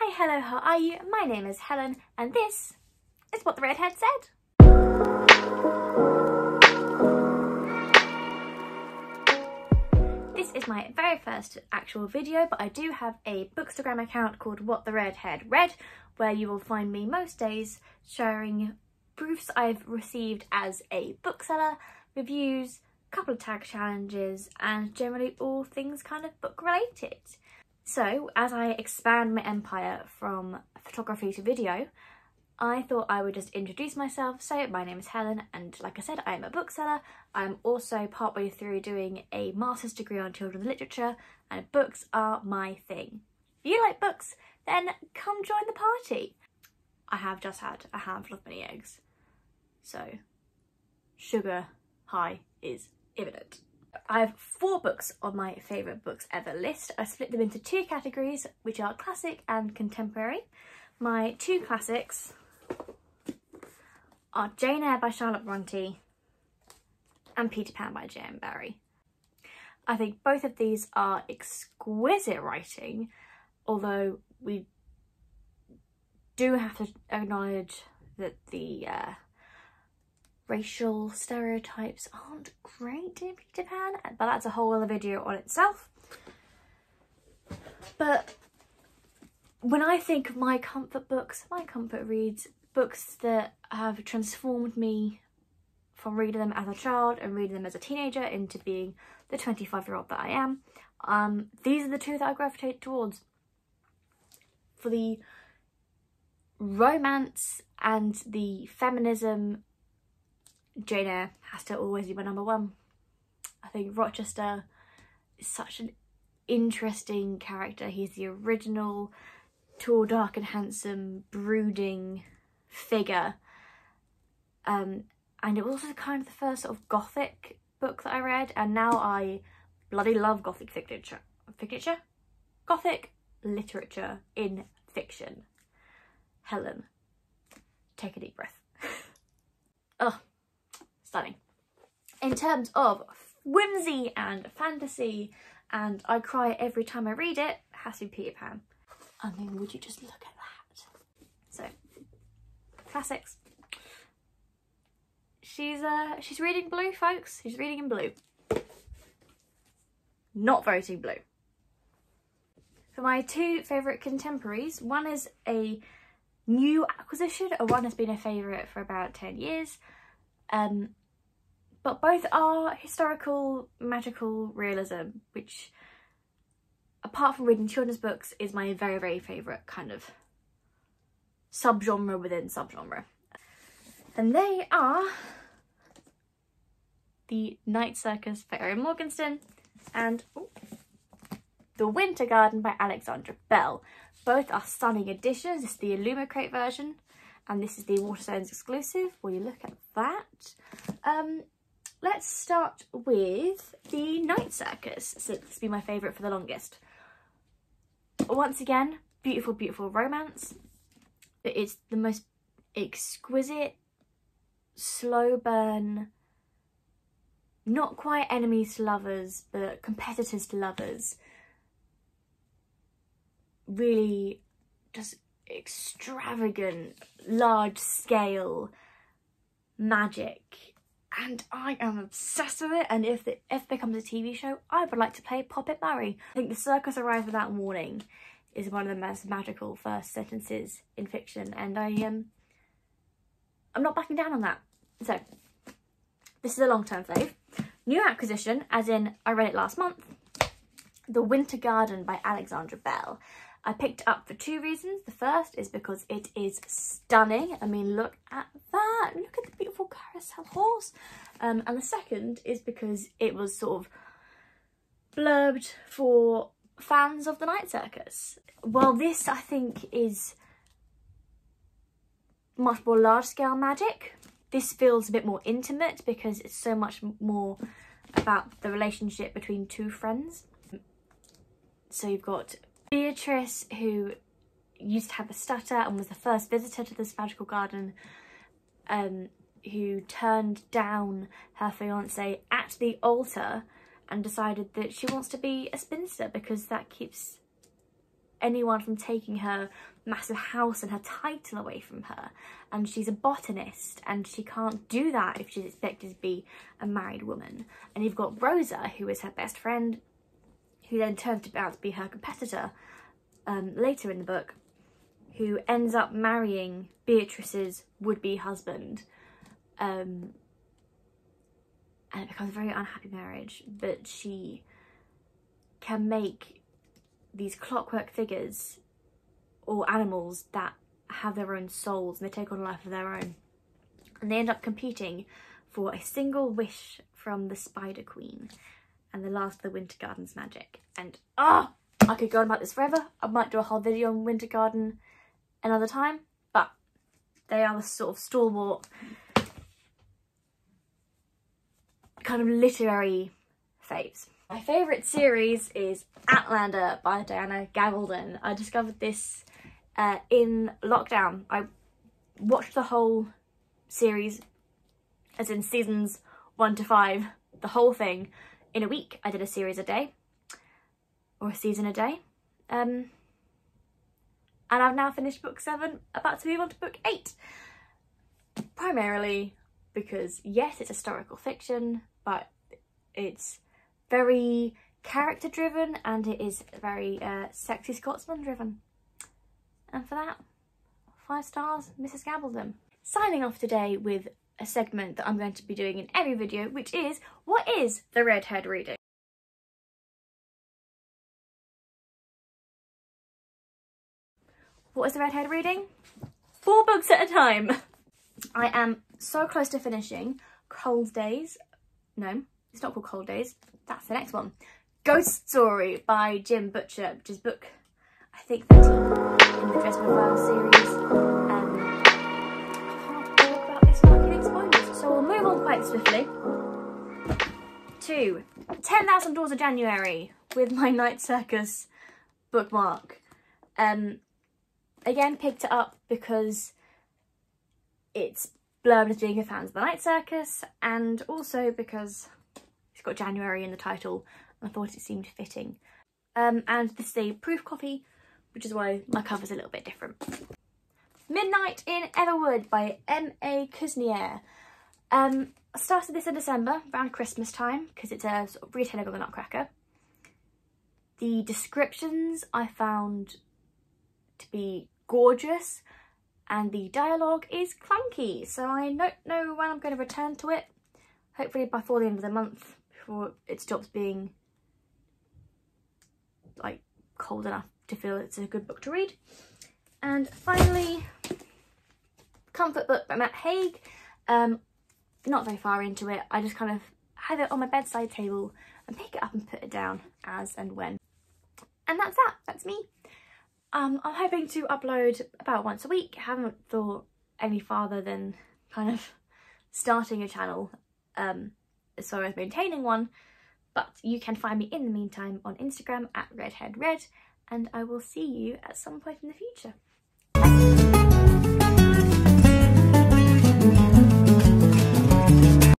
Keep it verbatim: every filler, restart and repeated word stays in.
Hi, hello, how are you? My name is Helen and this is What the Redhead Said. This is my very first actual video, but I do have a Bookstagram account called What the Redhead Read, where you will find me most days sharing proofs I've received as a bookseller, reviews, a couple of tag challenges, and generally all things kind of book related. So as I expand my empire from photography to video, I thought I would just introduce myself. So my name is Helen and like I said, I'm a bookseller. I'm also partway through doing a master's degree on children's literature and books are my thing. If you like books, then come join the party. I have just had a handful of mini eggs, so sugar high is imminent. I have four books on my favourite books ever list. I split them into two categories, which are classic and contemporary. My two classics are Jane Eyre by Charlotte Bronte and Peter Pan by J M Barrie. I think both of these are exquisite writing, although we do have to acknowledge that the uh, racial stereotypes aren't great in Peter Pan, but that's a whole other video on itself. But when I think of my comfort books, my comfort reads, books that have transformed me from reading them as a child and reading them as a teenager into being the twenty-five year old that I am, um, these are the two that I gravitate towards. For the romance and the feminism, Jane Eyre has to always be my number one. I think Rochester is such an interesting character. He's the original tall, dark and handsome, brooding figure. Um, and it was also kind of the first sort of gothic book that I read, and now I bloody love gothic literature. Literature? Gothic literature in fiction. Helen, take a deep breath. Oh. Stunning. In terms of whimsy and fantasy, and I cry every time I read it, has to be Peter Pan. I mean, would you just look at that? So, classics. She's uh, she's reading blue, folks. She's reading in blue. Not voting blue. For my two favourite contemporaries, one is a new acquisition, and one has been a favourite for about ten years. Um, but both are historical, magical realism, which, apart from reading children's books, is my very, very favourite kind of subgenre within subgenre. And they are The Night Circus by Erin Morgenstern and ooh, The Winter Garden by Alexandra Bell. Both are stunning editions. This is the Illumicrate version, and this is the Waterstones exclusive. Will you look at that? Um, let's start with The Night Circus, since it's been my favourite for the longest. Once again, beautiful, beautiful romance. It's the most exquisite, slow burn, not quite enemies to lovers, but competitors to lovers. Really just extravagant, large-scale magic, and I am obsessed with it, and if it, if it becomes a T V show, I would like to play Poppet Murray. I think The Circus Arrived Without Warning is one of the most magical first sentences in fiction, and I, um, I'm not backing down on that. So, this is a long-term fave. New acquisition, as in I read it last month, The Winter Garden by Alexandra Bell. I picked it up for two reasons. The first is because it is stunning. I mean, look at that. Look at the beautiful carousel horse. Um, and the second is because it was sort of blurbed for fans of The Night Circus. While this, I think, is much more large-scale magic, this feels a bit more intimate because it's so much more about the relationship between two friends. So you've got Beatrice, who used to have a stutter and was the first visitor to this magical garden, um, who turned down her fiancé at the altar and decided that she wants to be a spinster because that keeps anyone from taking her massive house and her title away from her, and she's a botanist and she can't do that if she's expected to be a married woman. And you've got Rosa, who is her best friend, who then turns out to be her competitor um, later in the book, who ends up marrying Beatrice's would-be husband, um, and it becomes a very unhappy marriage, but she can make these clockwork figures or animals that have their own souls, and they take on a life of their own, and they end up competing for a single wish from the Spider Queen and the last of the Winter Garden's magic. And oh, I could go on about this forever. I might do a whole video on Winter Garden another time, but they are the sort of stalwart kind of literary faves. My favourite series is Outlander by Diana Gabaldon. I discovered this uh, in lockdown. I watched the whole series, as in seasons one to five, the whole thing, in a week. I did a series a day, or a season a day. Um, and I've now finished book seven, about to move on to book eight. Primarily because, yes, it's historical fiction, but it's very character driven, and it is very uh, sexy Scotsman driven. And for that, five stars, Missus Gabaldon. Signing off today with a segment that I'm going to be doing in every video, which is, what is the redhead reading? What is the redhead reading? Four books at a time. I am so close to finishing Cold Days. No, it's not called Cold Days. That's the next one. Ghost Story by Jim Butcher, which is book, I think, thirteen in the Dresden Files series. Um, I can't talk about this without giving spoilers, so we'll move on quite swiftly to Ten Thousand Doors of January with my Night Circus bookmark. Um, again, picked it up because it's blurbed as being a fan of the Night Circus, and also because it's got January in the title, and I thought it seemed fitting. Um, and this is a proof copy, which is why my cover's a little bit different. Midnight in Everwood by M A Kuzniar. Um, I started this in December, around Christmas time, because it's a sort of retelling of the Nutcracker. The descriptions I found to be gorgeous, and the dialogue is clunky, so I don't know when I'm going to return to it. Hopefully before the end of the month, before it stops being like cold enough to feel it's a good book to read. And finally, Comfort Book by Matt Haig. Um, not very far into it. I just kind of have it on my bedside table and pick it up and put it down as and when. And that's that. That's me. Um, I'm hoping to upload about once a week. I haven't thought any farther than kind of starting a channel, um, as far as maintaining one, but you can find me in the meantime on Instagram at redheadred, and I will see you at some point in the future.